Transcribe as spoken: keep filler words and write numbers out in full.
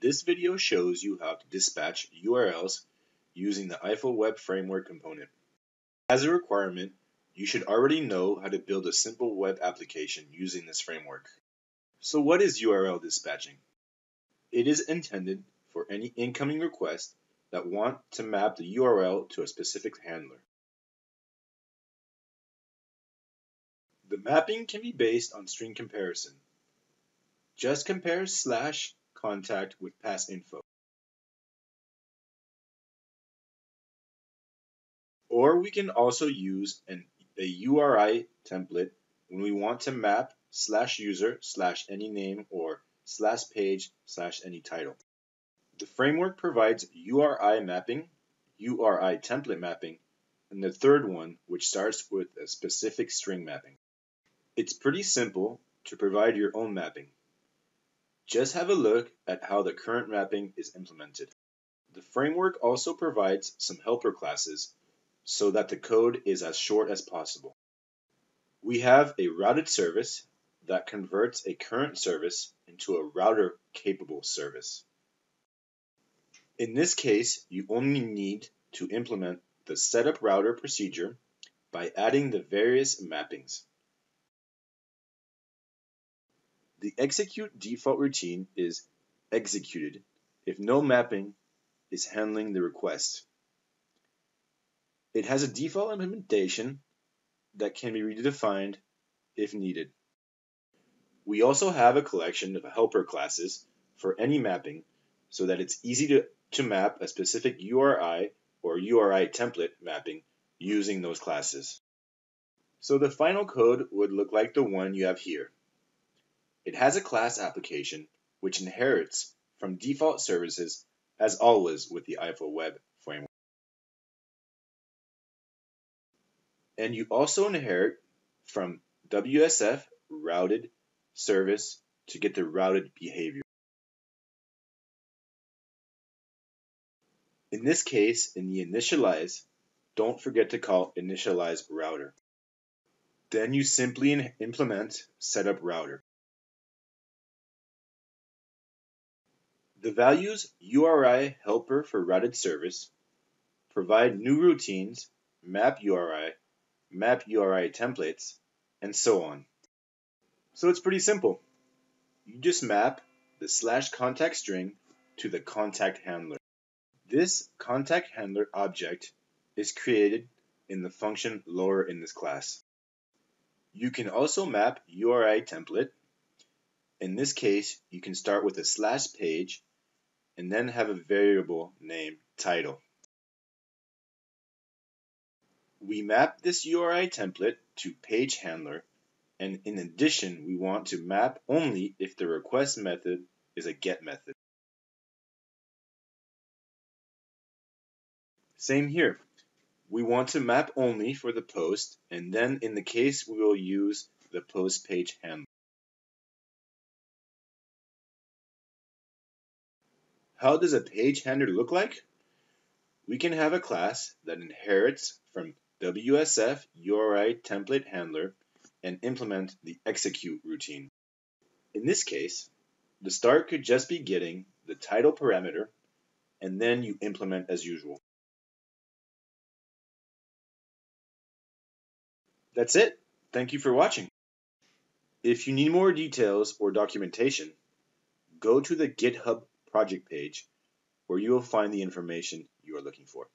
This video shows you how to dispatch U R Ls using the Eiffel Web Framework component. As a requirement, you should already know how to build a simple web application using this framework. So what is U R L dispatching? It is intended for any incoming requests that want to map the U R L to a specific handler. The mapping can be based on string comparison. Just compare slash contact with pass info. Or we can also use an, a U R I template when we want to map slash user slash any name or slash page slash any title. The framework provides U R I mapping, U R I template mapping, and the third one, which starts with a specific string mapping. It's pretty simple to provide your own mapping. Just have a look at how the current mapping is implemented. The framework also provides some helper classes so that the code is as short as possible. We have a routed service that converts a current service into a router-capable service. In this case, you only need to implement the setup router procedure by adding the various mappings. The execute default routine is executed if no mapping is handling the request. It has a default implementation that can be redefined if needed. We also have a collection of helper classes for any mapping so that it's easy to, to map a specific U R I or U R I template mapping using those classes. So the final code would look like the one you have here. It has a class application which inherits from default services, as always with the Eiffel Web Framework. And you also inherit from W S F routed service to get the routed behavior. In this case, in the initialize, don't forget to call initialize router. Then you simply implement setup router. The values U R I helper for routed service provide new routines, map U R I, map U R I templates, and so on. So it's pretty simple. You just map the slash contact string to the contact handler. This contact handler object is created in the function lower in this class. You can also map U R I template. In this case, you can start with a slash page and then have a variable named title. We map this U R I template to page handler, and in addition, we want to map only if the request method is a get method. Same here. We want to map only for the post, and then in the case, we will use the post page handler. How does a page handler look like? We can have a class that inherits from W S F U R I template handler and implement the execute routine. In this case, the start could just be getting the title parameter, and then you implement as usual. That's it. Thank you for watching. If you need more details or documentation, go to the GitHub project page, where you will find the information you are looking for.